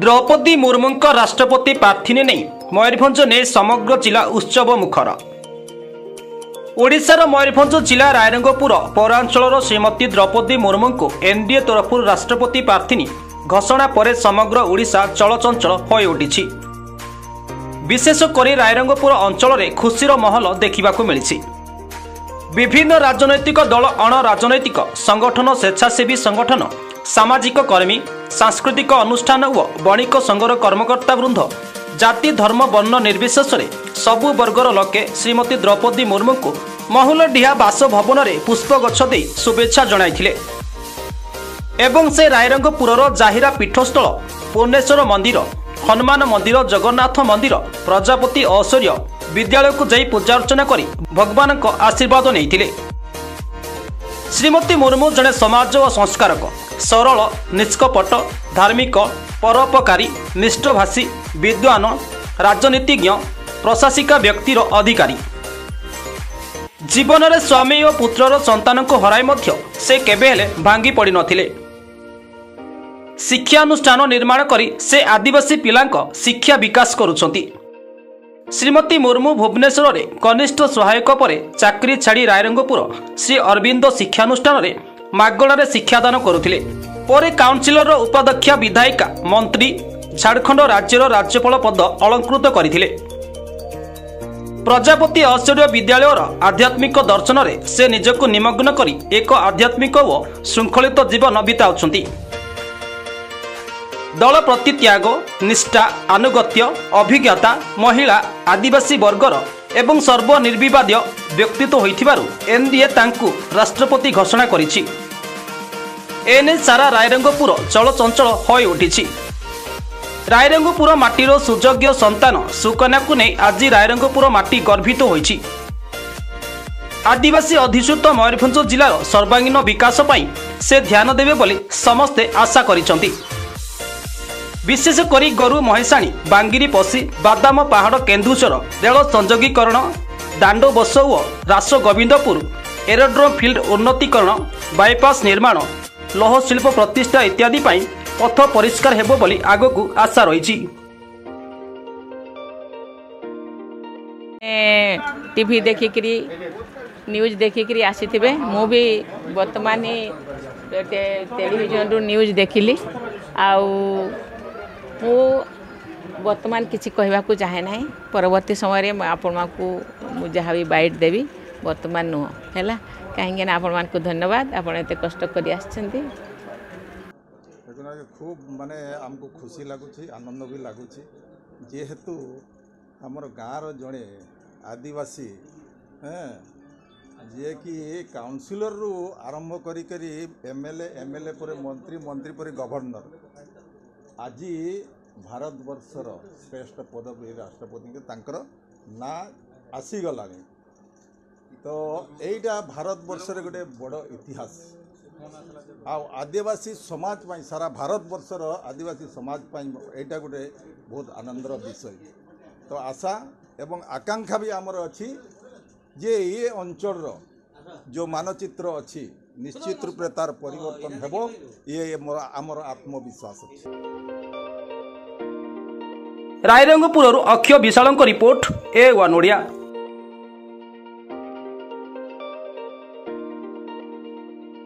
द्रौपदी मुर्मू राष्ट्रपति प्रार्थी ने नहीं मयूरभंज ने समग्र जिला उत्सव मुखर। ओडिशार मयूरभंज जिला रायरंगपुर पौरांचल श्रीमती द्रौपदी मुर्मू को एनडीए तरफ राष्ट्रपति प्रार्थी घोषणा पर समग्र ओडिशा चलचंचल हो उठी। विशेषकर रायरंगपुर अंचल में खुशीर महल देखा मिली। विभिन्न राजनैतिक दल, अण राजनैतिक संगठन, स्वेच्छासेवी संगठन, सामाजिक कर्मी, सांस्कृतिक अनुष्ठान और वणिक संघर कर्मकर्ता वृंद जाति धर्म वर्ण निर्विशेष सबु वर्गर लोके श्रीमती द्रौपदी मुर्मू को महुलडीहा बासभवन में पुष्पगछ दे शुभेच्छा जणाइथिले एवं से रायरंगपुरर जाहिरा पीठस्थल पूर्णेश्वर मंदिर, हनुमान मंदिर, जगन्नाथ मंदिर, प्रजापति ऐश्वर्य विद्यालय को जाई पूजा अर्चना करी भगवान को आशीर्वाद नहीं। श्रीमती मुर्मू जने समाज और संस्कारक, सरल, निष्कपट, धार्मिक, परोपकारी, निष्ठभाषी, विद्वान, राजनीतिज्ञ, प्रशासिका व्यक्तिर अधिकारी। जीवन में स्वामी और पुत्रर संतान को हराई से केबेले भांगी पड़ी नथिले। शिक्षानुष्ठान निर्माण करी से आदिवासी पिलांका शिक्षा विकास करुछंती। श्रीमती मुर्मू भुवनेश्वर में कनिष्ठ सहायक पर चाकरी छाड़ी रायरंगपुर श्री अरविंद शिक्षानुष्ठान में मगणार शिक्षादान करुथिले। परे काउंसिलर उपाध्यक्ष, विधायिका, मंत्री, झारखंड राज्यर राज्यपाल पद अलंकृत करथिले। प्रजापति ऐश्वर्य विद्यालयर आध्यात्मिक दर्शन में से निजक निमग्न करी एक आध्यात्मिक और श्रृंखलित जीवन बिताउछंती। दल प्रति त्याग, निष्ठा, आनुगत्य, अभिज्ञता, महिला, आदिवासी वर्गर एवं सर्वनिर्विवाद व्यक्तित्व होइथिबारु एनडीए तांकु राष्ट्रपति घोषणा करिछि। एने सारा रायरंगपुर चलचंचल होई उठिछि। रायरंगपुर माटीर सुयोग्य संतान सुकन्याकु नेइ आज रायरंगपुर माटी गर्वित होइछि। आदिवासी अधिसूत मयूरभंज जिलार सर्वांगीन विकास पई से ध्यान देबे बोली समस्ते आशा करिछंती। विशेषकर गोरु, महेसाणी, बांगिरी पशी, बादाम पहाड़, केन्दुच्वर रेल संयोगीकरण, दांडो बस और रास, गोविंदपुर एरोड्रोम फिल्ड उन्नतीकरण, बाईपास निर्माण, लौह शिल्प प्रतिष्ठा इत्यादि पथ परिष्कार हेबो बोली आगकू आशा रही। टीवी देखिकी, न्यूज देखिकी आसीथिबे। मु भी वर्तमान टेलीविजन न्यूज देखिली। आउ मु वर्तमान किसी कहवाक चाहे ना। परवर्ती समय आपको जहाँ भी बाइट देवी वर्तमान नुह है कहीं को धन्यवाद। आपत कष्ट कर खूब माने आमको खुशी लगुच, आनंद भी लगुच। जेहेतु हमर गाँव जड़े आदिवासी जे कि काउंसिलर रु आरंभ करी एमएलए पर मंत्री पर गवर्नर आज भारतवर्षर श्रेष्ठ पदवी राष्ट्रपति तांकर ना आसीगला। तो यहीटा भारतवर्षर गोटे बड़ इतिहास आदिवासी समाज पर सारा भारतवर्षर आदिवासी समाज पर यहीटा गोटे बहुत आनंदर विषय। तो आशा एवं आकांक्षा भी आमर अच्छी जे ये अंचल जो मानचित्र अच्छी निश्चित रूप से तार परिवर्तन हेबो। ये आमर आत्मविश्वास अच्छी। रायरंगपुररु अक्षय विशालंक रिपोर्ट ए1 ओडिया।